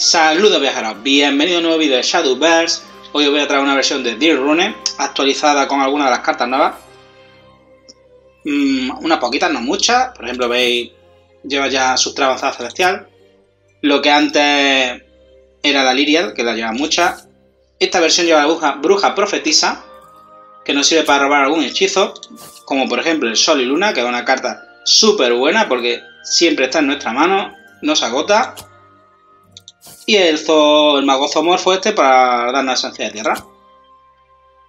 Saludos viajeros, bienvenidos a un nuevo vídeo de Shadowverse. Hoy os voy a traer una versión de Dirt Rune actualizada con algunas de las cartas nuevas. Unas poquitas, no muchas. Por ejemplo, veis, lleva ya su Subtra avanzada celestial. Lo que antes era la Lilial, que la lleva mucha. Esta versión lleva la bruja profetisa, que nos sirve para robar algún hechizo, como por ejemplo el Sol y Luna, que es una carta súper buena porque siempre está en nuestra mano, no se agota. Y el mago zoomorfo para darnos esencia de tierra.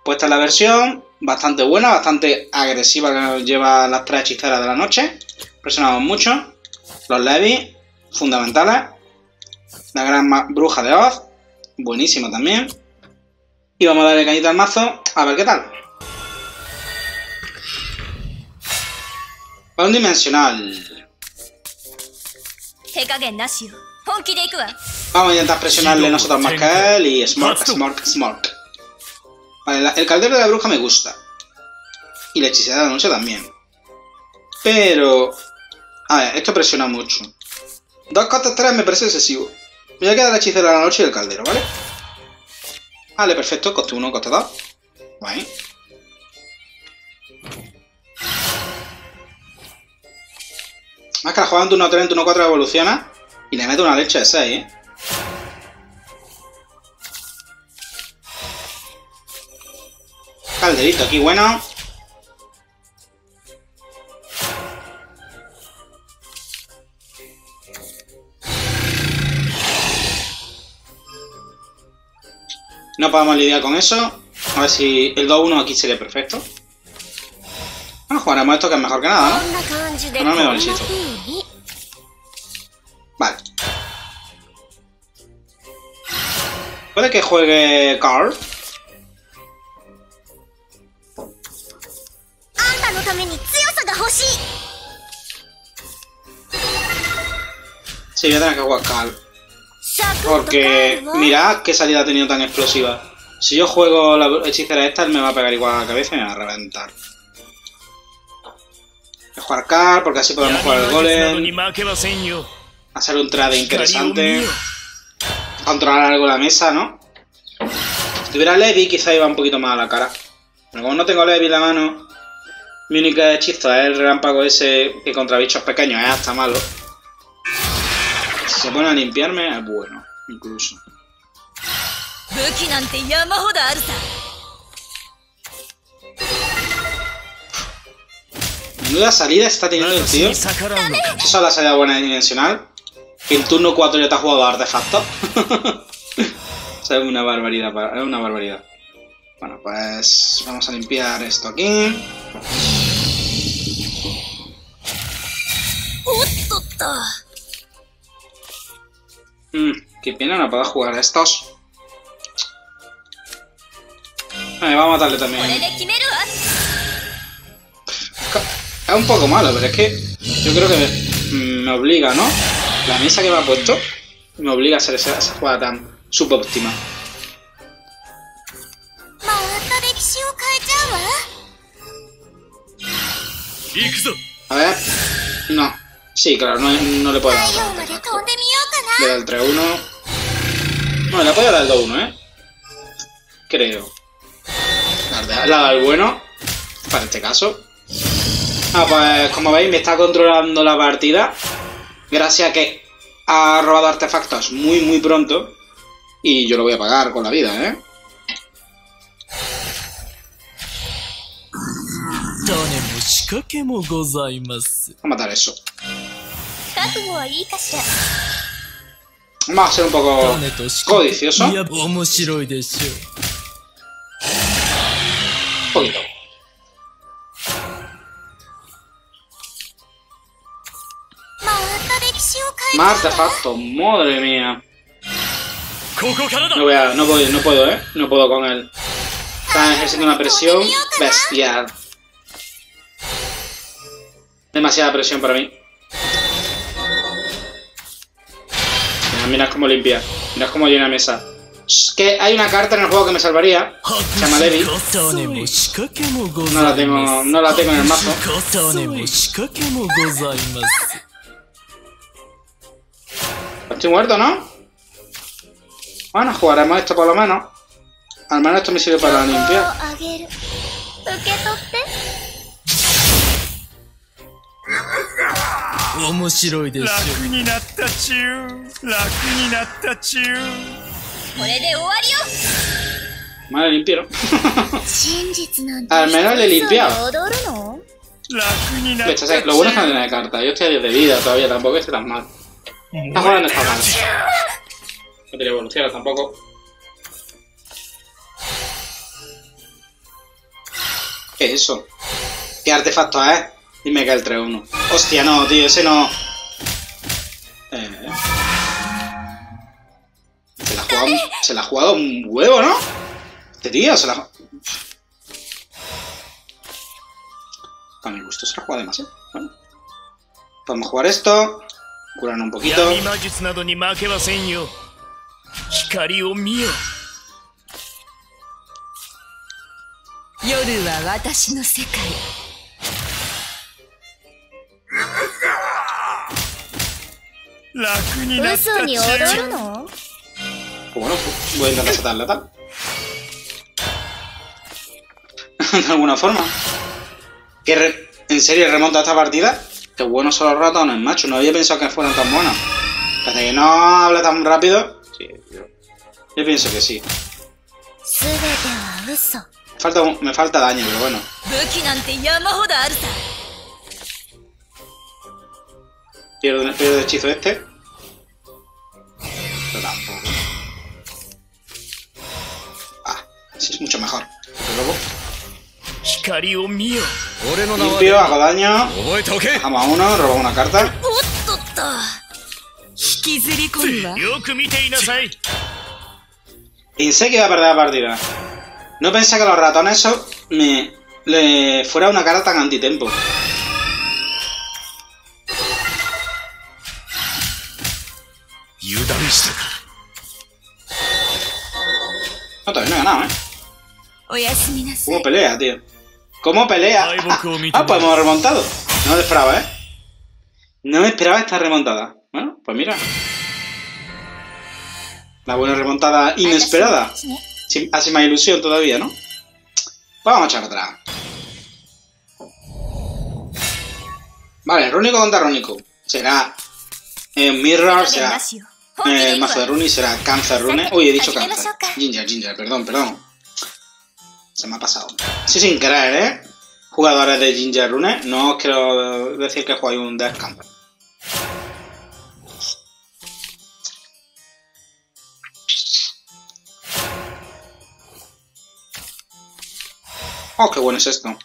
Pues esta es la versión, bastante buena, bastante agresiva, que nos lleva las tres hechiceras de la noche. Presionamos mucho. Los Levi, fundamentales. La Gran Bruja de Oz, buenísima también. Y vamos a darle cañita al mazo, a ver qué tal. Para un dimensional. Vamos a intentar presionarle nosotros más que él y smork. Vale, el caldero de la bruja me gusta. Y la hechicera de la noche también. Pero... a ver, esto presiona mucho. Dos costas 3 me parece excesivo. Me voy a quedar la hechicera de la noche y el caldero, ¿vale? Vale, perfecto. Coste 1, coste 2. Guay. Más que la jugada en turno 3, en turno 4 evoluciona. Y le meto una leche de 6, ¿eh? Calderito aquí, bueno. No podemos lidiar con eso. A ver si el 2-1 aquí sería perfecto. Bueno, jugaremos esto que es mejor que nada, ¿no? No me vale esto. Vale. Puede que juegue Card. Sí, voy a tener que jugar Card. Porque mirad qué salida ha tenido tan explosiva. Si yo juego la hechicera esta, él me va a pegar igual a la cabeza y me va a reventar. Voy a jugar Card porque así podemos jugar el golem. Hacer un trade interesante. Controlar algo la mesa, ¿no? Si tuviera Levi, quizá iba un poquito más a la cara. Pero como no tengo Levi en la mano, mi única hechizo es el relámpago ese que contra bichos pequeños es hasta malo. Si se pone a limpiarme, es bueno, incluso. Menuda salida está teniendo el tío. Estas son las salidas buenas de dimensional. Que en turno 4 ya te ha jugado artefacto. O sea, es una barbaridad, es una barbaridad. Bueno, pues vamos a limpiar esto aquí. Qué pena no puedo jugar a estos. Vale, vamos a matarle también. Es un poco malo, pero es que yo creo que me obliga, ¿no? La mesa que me ha puesto me obliga a hacer esa jugada tan subóptima. A ver... no. Sí, claro, no le puedo dar. Le da el 3-1. No, le puedo dar el 2-1, ¿eh? Creo. Le da el bueno, para este caso. Ah, pues como veis me está controlando la partida. Gracias a que ha robado artefactos muy pronto. Y yo lo voy a pagar con la vida, ¿eh? Vamos a matar eso. Vamos a ser un poco codicioso. Un poquito. Más artefactos, madre mía. No puedo, ¿eh? No puedo con él. Están ejerciendo una presión bestial. Demasiada presión para mí. Mirad cómo limpia. Mirad cómo llena mesa. Es que hay una carta en el juego que me salvaría. Se llama Levi. No la tengo en el mazo. Estoy muerto, ¿no? Bueno, jugaremos esto por lo menos. Al menos esto me sirve para limpiar. Vale, limpiaron. Al menos le he limpiado. Lo bueno es que no tiene carta. Yo estoy a 10 de vida todavía, tampoco estoy tan mal. Está jugando esta mal. No tiene evoluciones tampoco. ¿Qué es eso? ¿Qué artefacto es? Dime que el 3-1. Hostia, no, tío, ese no. Se la ha jugado un huevo, ¿no? Este tío se la ha... A mi gusto se la ha jugado demasiado. Bueno. Vamos a jugar esto. Curar un poquito. Bueno, voy a intentar sacarla tal. De alguna forma. ¿Qué ¿En serio remonta esta partida? Qué buenos son los ratones, macho. No había pensado que fueran tan buenos. Hasta que no habla tan rápido. Sí, yo pienso que sí. Me falta daño, pero bueno. Pierdo el hechizo este. Pero tampoco. Así es mucho mejor. Limpio, hago daño. Bajamos a uno, robamos una carta. Pensé que iba a perder la partida. No pensé que los ratones eso le fuera una carta tan antitempo. No, todavía no he ganado, ¿eh? ¿Cómo pelea, tío? ¿Cómo pelea? Ah, pues hemos remontado. No me lo esperaba, ¿eh? No me esperaba esta remontada. Bueno, pues mira. La buena remontada inesperada. Hace más ilusión todavía, ¿no? Vamos a echar atrás. Vale, Rúnico contra Rúnico. Será... Mirror será... El mazo de Rune será Cáncer Rune. Uy, he dicho Cáncer. Ginger, perdón. Se me ha pasado. Sí, sin querer, ¿eh? Jugadores de Ginger Rune, no os quiero decir que jugáis un Death Camper. Oh, qué bueno es esto.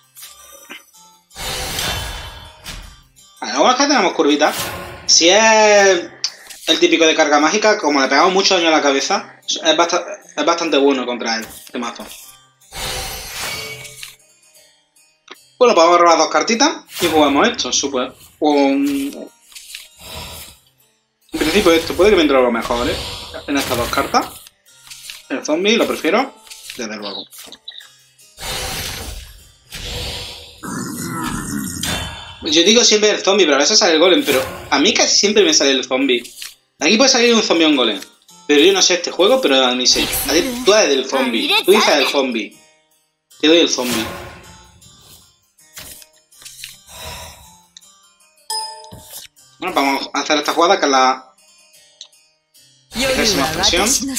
Ahora, bueno, es que tenemos curvita. Si es... El típico de carga mágica, como le pegamos mucho daño a la cabeza, es bastante bueno contra él, este mazo. Bueno, podemos robar dos cartitas y jugamos esto, super. En principio esto puede que me entre algo mejor, ¿eh? En estas dos cartas. El zombie lo prefiero, desde luego. Yo digo siempre el zombie, pero a veces sale el golem, pero a mí casi siempre me sale el zombie. Aquí puede salir un zombie o un golem. Pero yo no sé este juego, pero ni sé. Tú eres del zombie. Tú dices del zombie. Te doy el zombie. Bueno, vamos a hacer esta jugada que es la... Presión más presión.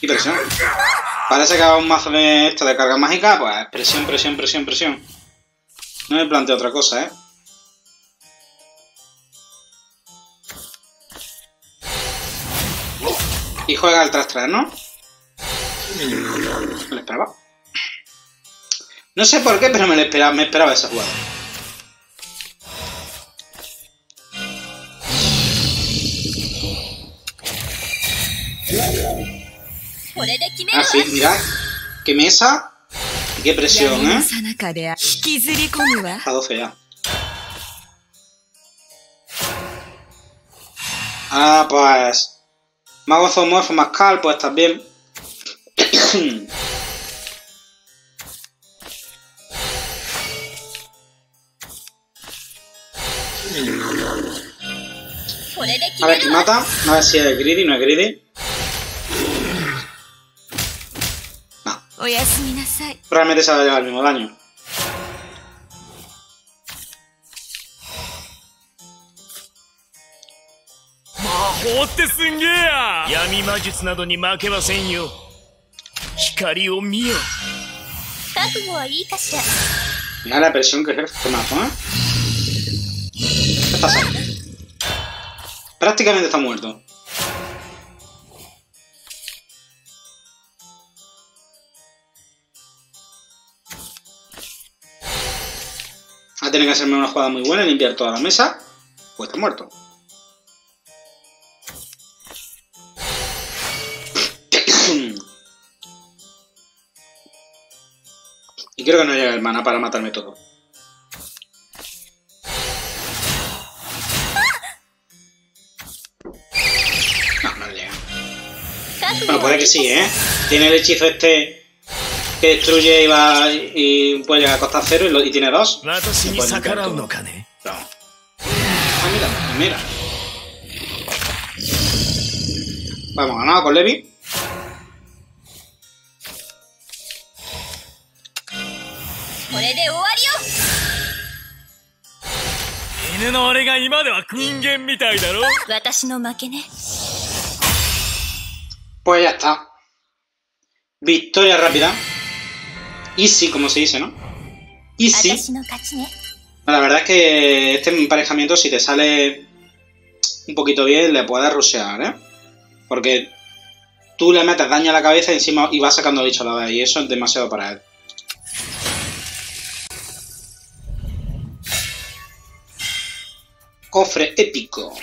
Y presión. Parece que va un mazo de esto de carga mágica. Pues presión. No me planteo otra cosa, ¿eh? Y juega el tras, ¿no? Me lo esperaba. No sé por qué, pero me esperaba esa jugada. Ah, sí, mirad. ¿Qué mesa? Qué presión, ¿eh? A 12 ya. Ah, pues... Mago zoomorfo más cal, pues estás bien. A ver, ¿quién mata? A ver si es greedy, no es greedy. Realmente se va a llevar el mismo daño. Mira la presión que ejerce con la zona. ¿Qué pasa? Prácticamente está muerto. Va a tener que hacerme una jugada muy buena y limpiar toda la mesa. Pues está muerto. Y creo que no llega el mana para matarme todo. No, no llega. Bueno, puede que sí, ¿eh? Tiene el hechizo este que destruye y va y puede llegar a costar cero y tiene dos. Y puede sacar a uno, Kane. No. Ah, mira, mira. Vamos, ganado con Levi. Pues ya está. Victoria rápida. Easy, como se dice, ¿no? Easy. La verdad es que este emparejamiento, si te sale un poquito bien, le puedes rushear, ¿eh? Porque tú le metes daño a la cabeza y encima y vas sacando bicho a la vez. Y eso es demasiado para él. Cofre épico.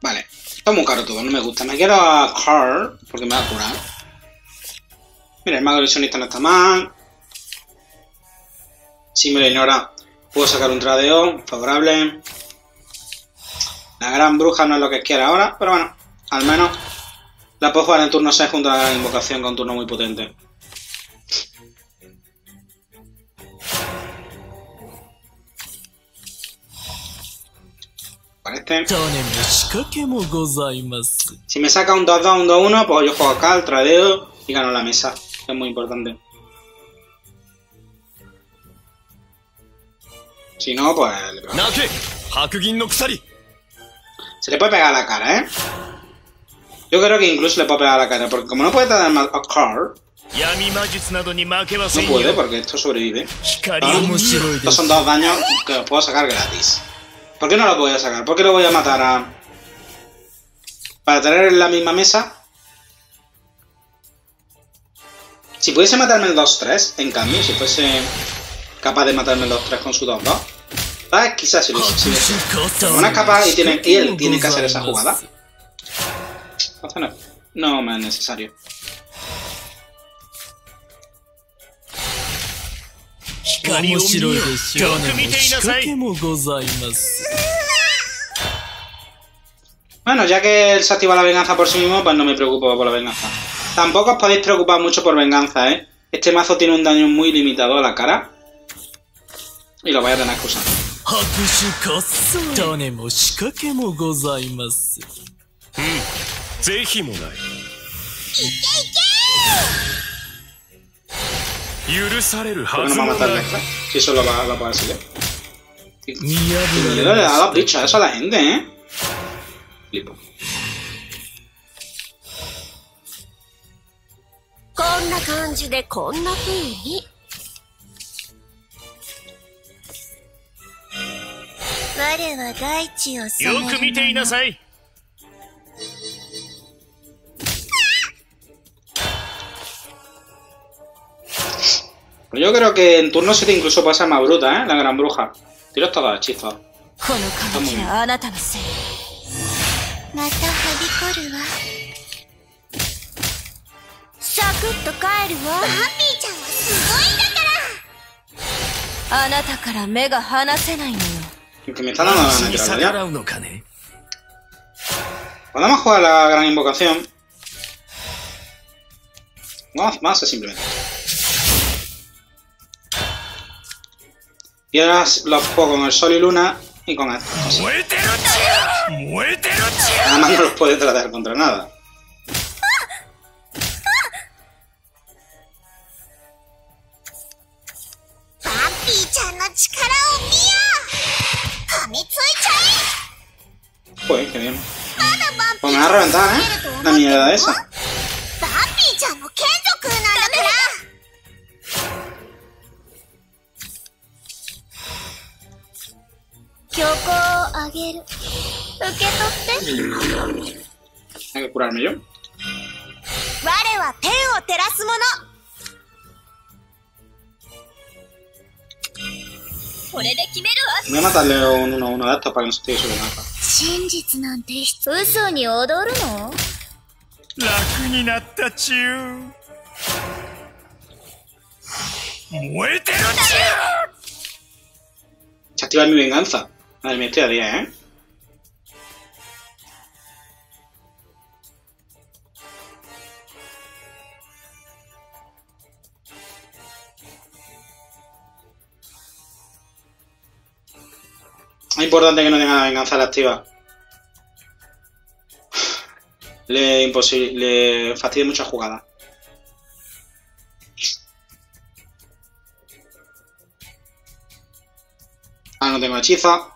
Vale, está muy caro todo, no me gusta. Me quiero a Carl porque me va a curar. Mira, el mago ilusionista no está mal. Si me lo ignora, puedo sacar un tradeo favorable. La gran bruja no es lo que quiera ahora, pero bueno, al menos la puedo jugar en el turno 6 junto a la gran invocación con un turno muy potente. Si me saca un 2-2, un 2-1, pues yo juego acá, el tradeo y gano la mesa, que es muy importante. Si no, pues le pego. Se le puede pegar a la cara, ¿eh? Yo creo que incluso le puedo pegar a la cara, porque como no puede tratar a Carl, no puede, porque esto sobrevive. Estos son dos daños que los puedo sacar gratis. ¿Por qué no lo voy a sacar? ¿Por qué lo voy a matar a...? ¿Para tener en la misma mesa? Si pudiese matarme el 2-3, en cambio, si fuese capaz de matarme el 2-3 con su 2-2, quizás si lo hiciese. Como no es capaz y él tiene que hacer esa jugada. No me es necesario. Bueno, ya que él se activa la venganza por sí mismo, pues no me preocupo por la venganza. Tampoco os podéis preocupar mucho por venganza, ¿eh? Este mazo tiene un daño muy limitado a la cara. Y lo voy a tener que usar. Porque no va a matar la extra. Si eso lo puede hacer. Y le da los bichos a eso a la gente, ¿eh? Flipo. Yo creo que en turno 7 incluso puede ser más bruta, ¿eh? La gran bruja. Tiro estos dos hechizos. Está muy bien. Que me está dando ganas de tirarlo ya. Podemos jugar la gran invocación. Vamos a hacer simplemente. Y ahora los juego con el Sol y Luna y con esto. ¡Muértelo, tío! ¡Muértelo, tío! Nada más no los puede tratar contra nada. Pues, qué bien. Pues me va a reventar, ¿eh? La mierda esa. Hay que curarme yo. Voy a matarle un 1-1 de estos para que no se tire sobre la mapa. Se activa mi venganza. Vale, me estoy a 10, ¿eh? Es importante que no tenga la venganza la activa. Le fastidia muchas jugadas. Ah, no tengo hechizo.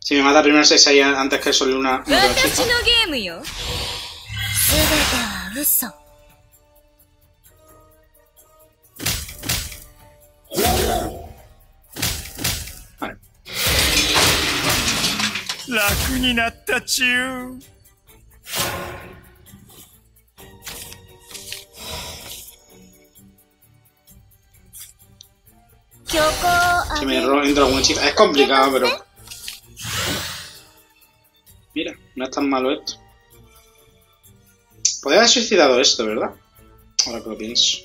Si me mata primero 6 ahí antes que el Sol y Luna. No tengo hechizo. Vale. Si me entra algún hechizo. Es complicado, pero... Mira, no es tan malo esto. Podría haber suicidado esto, ¿verdad? Ahora que lo pienso.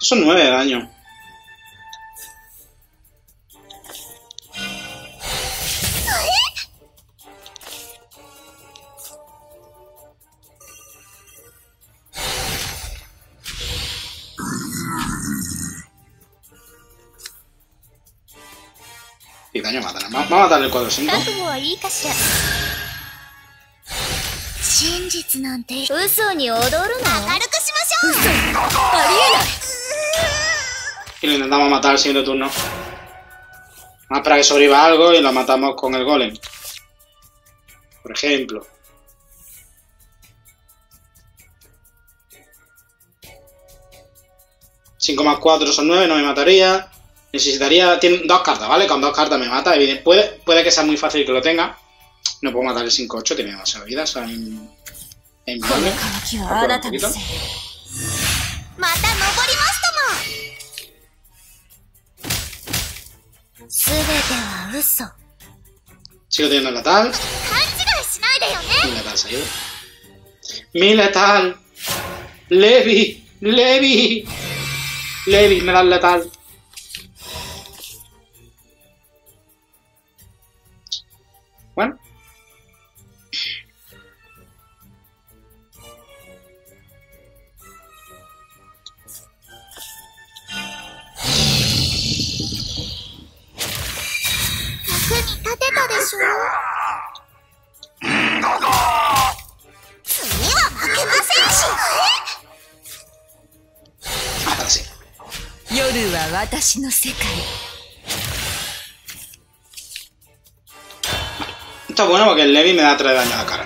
Son 9 de daño. Daño mata, ¿no? Vamos a matarle el 4-5. Y lo intentamos matar el siguiente turno. Más para que sobreviva algo y lo matamos con el golem. Por ejemplo. ¿5 más 4 son 9? No me mataría. Necesitaría... Tiene 2 cartas, ¿vale? Con 2 cartas me mata. Puede que sea muy fácil que lo tenga. No puedo matar el 5-8, tiene 12 vidas. Son inviables. Sigo teniendo el letal. Mi letal se ha ido. ¡Mi letal! ¡Levi! ¡Levi! ¡Levi, me da el letal! Bueno. Ahora sí. Está bueno porque el Levi me da 3 daño a la cara.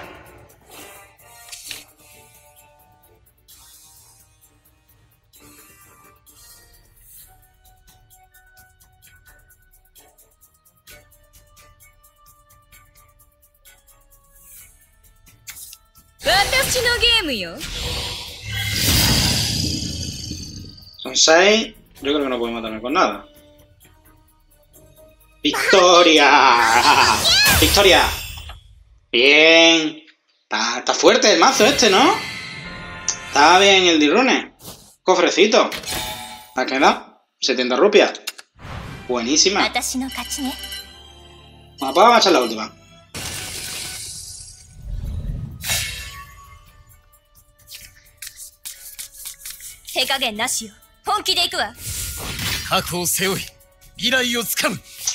Son 6. Yo creo que no puedo matarme con nada. ¡Victoria! ¡Victoria! Bien. Está fuerte el mazo este, ¿no? Está bien el Dirt Rune. Cofrecito. ¿Ha quedado? 70 rupias. Buenísima. Bueno, vamos a echar la última.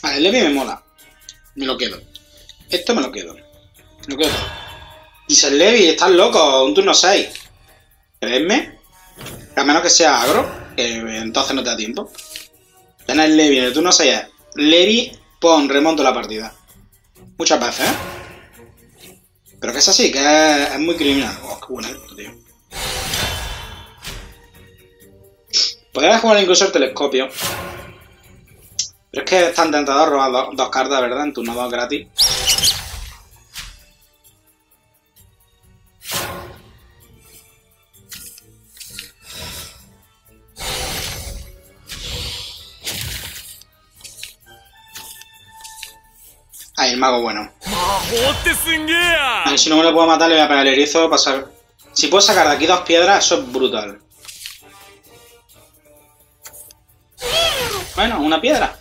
Vale, Levi me mola. Me lo quedo. Esto me lo quedo. Me lo quedo. Dice Levi, estás loco, un turno 6. Creedme. A menos que sea agro, que entonces no te da tiempo. Tenés Levi en el turno 6. Levi, pon, remonto la partida. Muchas veces, ¿eh? Pero que es así, que es muy criminal. Oh, qué bueno esto, tío. Podrías jugar incluso el telescopio. Pero es que es tan tentador robar dos cartas, ¿verdad? En turno 2 gratis. Ahí, el mago bueno. A ver, si no me lo puedo matar, le voy a pegar el erizo. Pasar. Si puedo sacar de aquí dos piedras, eso es brutal. Bueno, una piedra.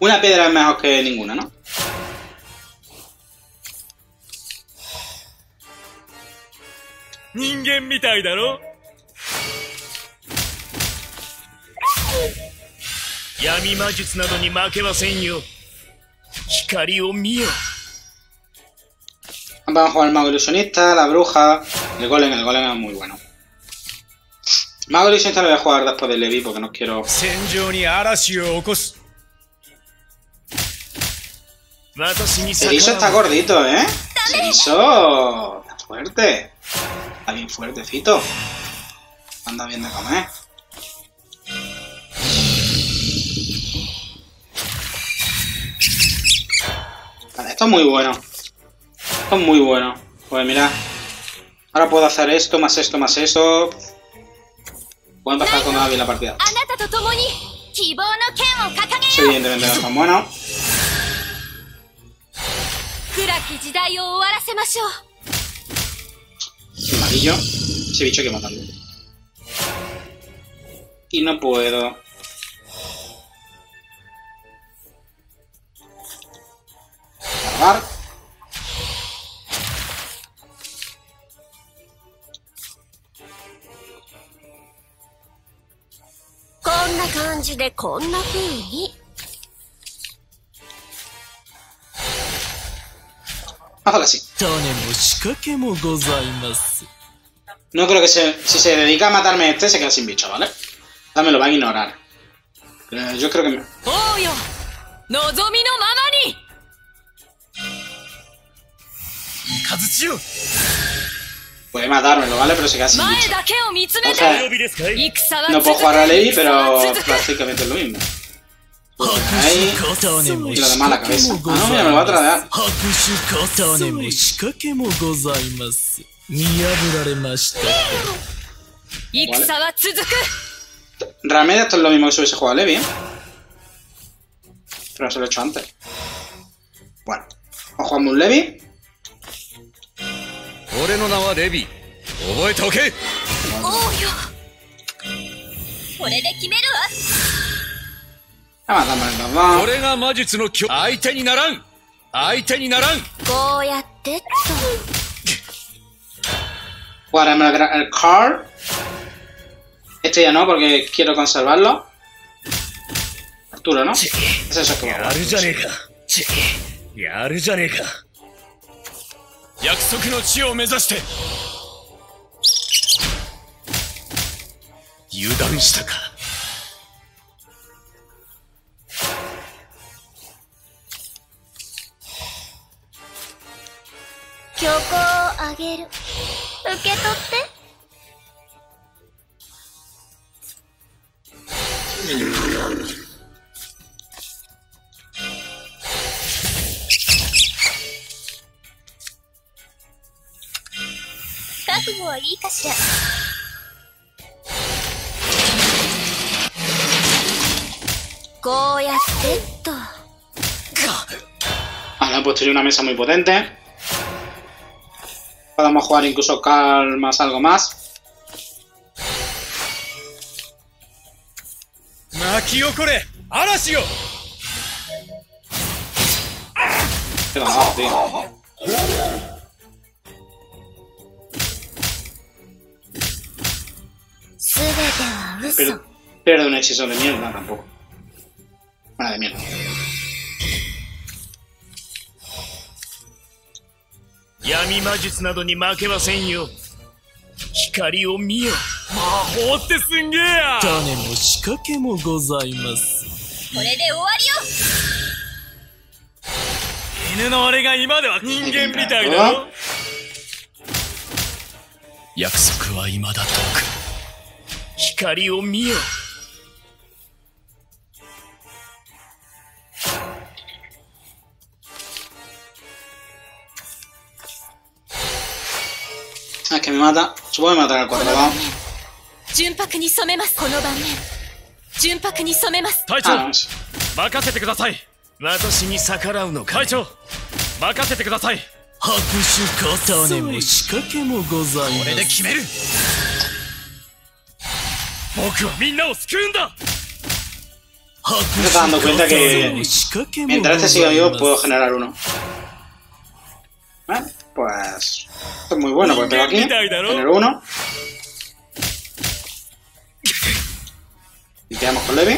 Una piedra es mejor que ninguna, ¿no? Vamos a jugar al mago ilusionista, la bruja, el golem. El golem es muy bueno. Mago ilusionista lo voy a jugar después de Levi porque no quiero... Erizo está gordito, ¿eh? Erizo está fuerte. Está bien fuertecito. Anda bien de comer. Vale, esto es muy bueno. Esto es muy bueno. Pues mira. Ahora puedo hacer esto, más esto, más eso. Puedo empezar con David la partida. Sí, evidentemente no es tan bueno. Amarillo. Ese bicho hay que matarlo. Y no puedo. Cargar. Ojalá sí. No creo que si se dedica a matarme este, se queda sin bicho, ¿vale? Ya me lo va a ignorar. Pero yo creo que me... Puede matármelo, ¿vale? Pero se queda sin bicho. O sea, no puedo jugar a Levi, pero prácticamente es lo mismo. Ahí. Y lo demás a la cabeza. Ah, no, mira, me lo va a tradear. Vale. Realmente esto es lo mismo que si hubiese jugado a Levi, ¿eh? Pero se lo he hecho antes. Bueno, vamos a jugar un Levi. Guardame el card. Este ya no, porque quiero conservarlo. Arturo, ¿no? Es eso que va. Ahora he puesto yo una mesa muy potente. Podemos jugar incluso calmas, algo más. Qué mamá, tío. Pero un hechizo de mierda tampoco. Para de mierda. Yami Majutsu nado ni makemasen yo. Hikari o miyo. Mahou tte sugea. Tane mo shikake mo gozaimasu. Kore de owari yo. Inu no ore ga ima de wa ningen mitai da ro. Yakusoku wa ima da toku. Hikari o miyo. Ah, que me mata. Supongo que me matará al cuadrado. Me está dando cuenta que mientras este siga vivo puedo generar uno. ¿Vale? Pues esto es muy bueno porque tengo aquí, tener uno. Y quedamos con Levi.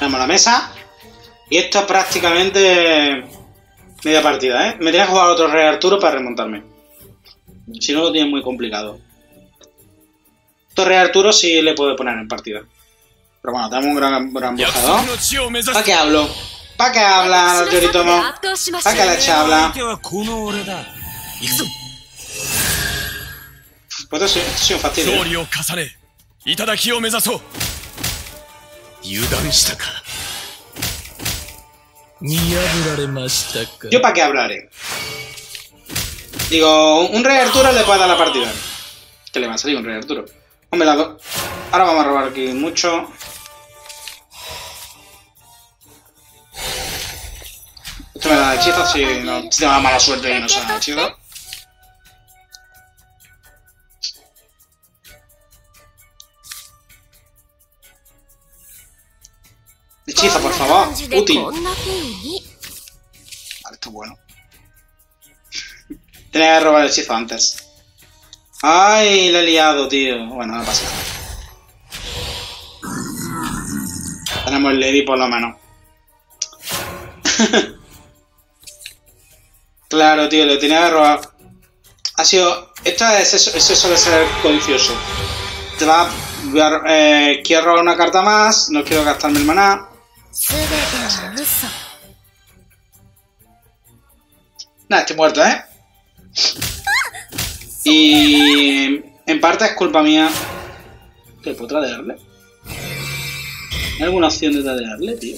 Damos la mesa. Y esto es prácticamente media partida, ¿eh? Me tenía que jugar otro Rey Arturo para remontarme. Si no, lo tiene muy complicado. Esto Rey Arturo sí le puedo poner en partida. Pero bueno, tenemos un gran bujador. ¿Para qué hablo? ¿Para qué habla el Yoritomo? ¿Para qué la chabla? Pues esto es un fastidio. ¿Yo para qué hablaré? Digo, un Rey Arturo le puede dar la partida. ¿Qué le va a salir un Rey Arturo? Hombre, la do... Ahora vamos a robar aquí mucho. Esto me da hechizo si no te da mala suerte y no se da hechizo. Hechizo, por favor. Útil. Vale, esto es bueno. Tenía que robar el hechizo antes. Ay, le he liado, tío. Bueno, no pasa nada. Tenemos el Levi por lo menos. Claro, tío, lo tenía que robar. Ha sido... Esto es eso suele ser codicioso. Te va a... quiero robar una carta más. No quiero gastarme el maná. Nada, estoy muerto, ¿eh? Y... en parte es culpa mía. ¿Qué, puedo tradearle? ¿Hay alguna opción de tradearle, tío?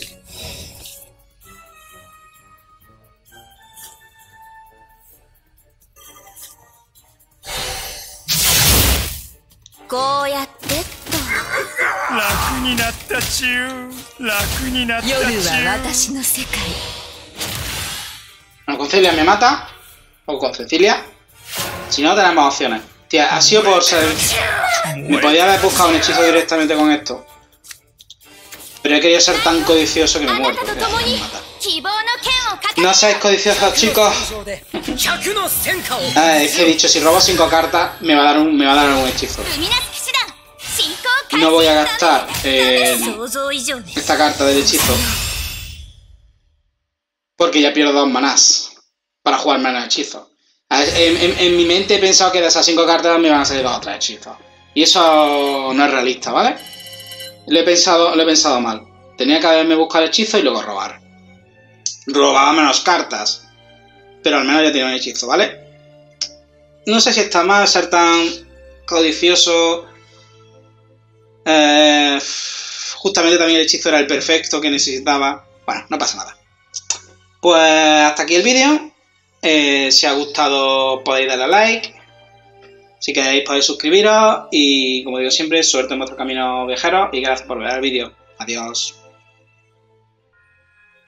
No, con Celia me mata. O con Cecilia. Si no, tenemos opciones. Tía, ha sido por ser... Me podía haber buscado un hechizo directamente con esto. Pero he querido ser tan codicioso que me he muerto. No seáis codiciosos, chicos. A ver, es que he dicho, si robo 5 cartas, me va a dar un hechizo. No voy a gastar esta carta del hechizo. Porque ya pierdo 2 manás para jugarme al hechizo. En mi mente he pensado que de esas 5 cartas me van a salir 2 o 3 hechizos. Y eso no es realista, ¿vale? Lo he pensado mal. Tenía que haberme buscado el hechizo y luego robar. Robaba menos cartas. Pero al menos ya tenía un hechizo, ¿vale? No sé si está mal ser tan codicioso. Justamente también el hechizo era el perfecto que necesitaba. Bueno, no pasa nada. Pues hasta aquí el vídeo. Si os ha gustado podéis darle a like, si queréis podéis suscribiros y como digo siempre, suerte en vuestro camino viajeros y gracias por ver el vídeo. Adiós.